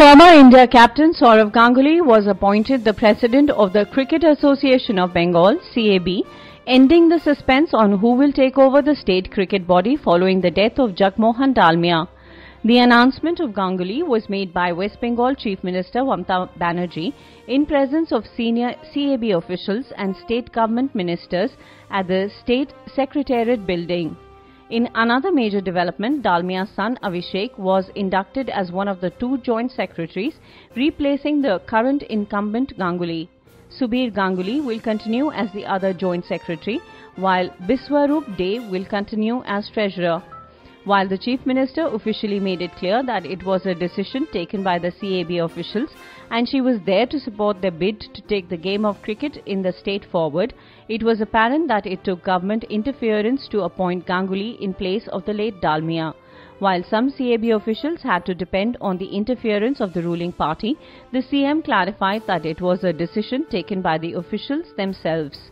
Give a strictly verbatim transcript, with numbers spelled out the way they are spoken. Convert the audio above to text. Former India captain Sourav Ganguly was appointed the president of the Cricket Association of Bengal, C A B, ending the suspense on who will take over the state cricket body following the death of Jagmohan Dalmiya. The announcement of Ganguly was made by West Bengal Chief Minister Mamata Banerjee in presence of senior C A B officials and state government ministers at the State Secretariat building. In another major development, Dalmiya's son Avishek was inducted as one of the two joint secretaries, replacing the current incumbent Ganguly. Subir Ganguly will continue as the other joint secretary, while Biswaroop Dey will continue as treasurer. While the chief minister officially made it clear that it was a decision taken by the C A B officials and she was there to support their bid to take the game of cricket in the state forward, it was apparent that it took government interference to appoint Ganguly in place of the late Dalmiya. While some C A B officials had to depend on the interference of the ruling party, the C M clarified that it was a decision taken by the officials themselves.